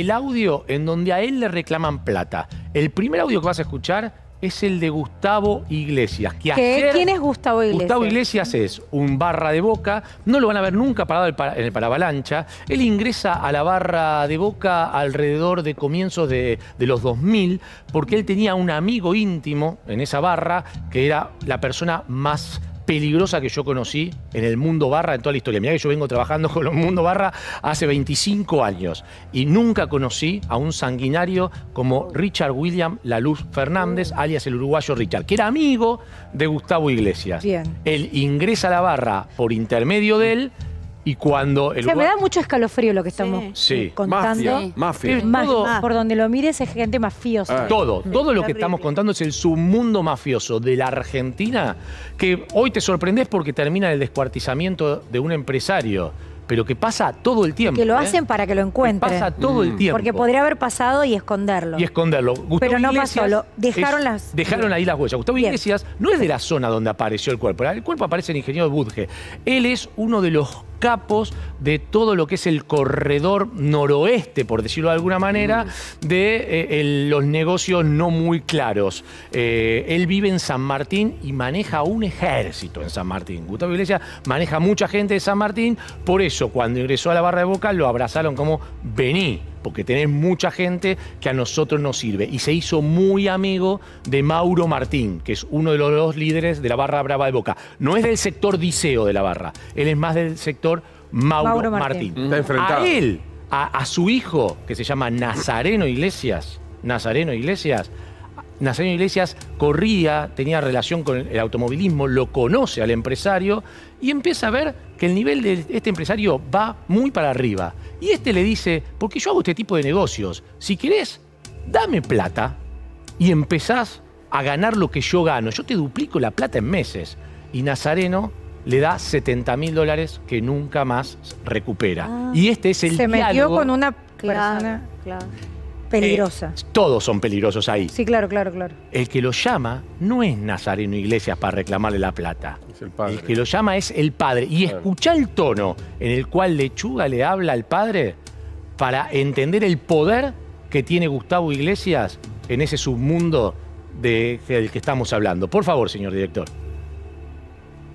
el audio en donde a él le reclaman plata. El primer audio que vas a escuchar es el de Gustavo Iglesias. ¿Quién es Gustavo Iglesias? Gustavo Iglesias es un Barra de Boca, no lo van a ver nunca parado en el paravalancha. Él ingresa a la Barra de Boca alrededor de comienzos de los 2000, porque él tenía un amigo íntimo en esa barra que era la persona más peligrosa que yo conocí en el mundo barra, en toda la historia. Mirá que yo vengo trabajando con el mundo barra hace 25 años y nunca conocí a un sanguinario como Richard William Laluz Fernández, alias el uruguayo Richard, que era amigo de Gustavo Iglesias. Bien. Él ingresa a la barra por intermedio de él. Y cuando el me da mucho escalofrío lo que estamos contando. Mafia, mafia. Por donde lo mires es gente mafiosa. Todo lo que estamos contando es el submundo mafioso de la Argentina, que hoy te sorprendés porque termina el descuartizamiento de un empresario, pero que pasa todo el tiempo. Y que lo hacen para que lo encuentren. Que pasa todo el tiempo. Porque podría haber pasado y esconderlo. Y esconderlo. Gustavo pero no Iglesias pasó, dejaron ahí las huellas. Gustavo Iglesias no es de la zona donde apareció el cuerpo. El cuerpo aparece en Ingeniero Budge. Él es uno de los capos de todo lo que es el corredor noroeste, por decirlo de alguna manera, de los negocios no muy claros. Él vive en San Martín y maneja un ejército en San Martín. Gustavo Iglesias maneja mucha gente de San Martín, por eso cuando ingresó a la Barra de Boca lo abrazaron como vení, porque tenés mucha gente que a nosotros nos sirve. Y se hizo muy amigo de Mauro Martín, que es uno de los dos líderes de la Barra Brava de Boca. No es del sector Diceo de la barra, él es más del sector Mauro Martín. Está enfrentado. A él, a su hijo, que se llama Nazareno Iglesias corría, tenía relación con el automovilismo, lo conoce al empresario y empieza a ver que el nivel de este empresario va muy para arriba. Y este le dice, porque yo hago este tipo de negocios, si querés, dame plata y empezás a ganar lo que yo gano. Yo te duplico la plata en meses. Y Nazareno le da $70.000 que nunca más recupera. Y este es el diálogo. Se metió con una persona. Claro. Peligrosa. Todos son peligrosos ahí. Sí, claro. El que lo llama no es Nazareno Iglesias para reclamarle la plata. Es el padre. El que lo llama es el padre. Y escuchá el tono en el cual Lechuga le habla al padre para entender el poder que tiene Gustavo Iglesias en ese submundo del que estamos hablando. Por favor, señor director.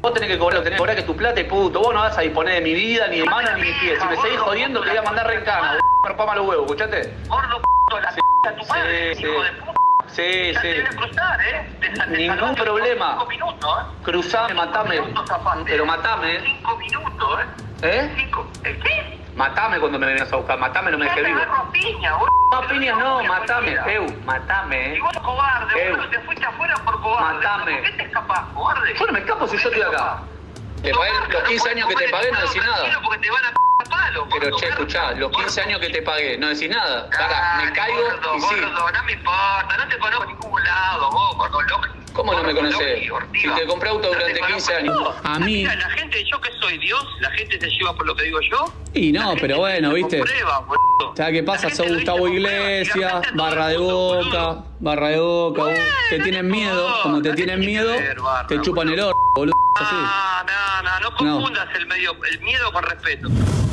Vos tenés que cobrar, que tu plata y puto. Vos no vas a disponer de mi vida, ni de mano, ni de pies. Si me seguís jodiendo, te voy a mandar reencana. No rompa los huevos, escuchate. Gordo de la p*** de tu madre, hijo de p***. Sí, sí. Te voy a cruzar, ¿eh? Ningún problema. 5 minutos, ¿eh? Cruzame, matame. Pero matame. 5 minutos, ¿eh? ¿Qué? Matame cuando me vengas a buscar. Matame, no me dejes vivo. No, piñas no, matame. Matame. Y vos, cobarde, vos te fuiste afuera por cobarde. Matame. ¿Por qué te escapás, cobarde? Yo no me escapo si yo estoy acá. Te pagué los 15 años que te pagué, no decís nada. Pero che, escuchá, los 15 años que te pagué, no decís nada. Pará, me caigo y sí. No me importa, no te conozco en ningún lado, vos, gordo loco. ¿Cómo no me conocés? Si te compré auto durante 15 años. A mí. Mira, la gente, yo que soy Dios, la gente se lleva por lo que digo yo. Y no, pero bueno, ¿viste? O sea, ¿qué pasa? Sos Gustavo Iglesias, Barra de Boca, vos. Te tienen miedo, cuando te tienen miedo, te chupan el orto, boludo. No, no, no confundas el miedo con respeto.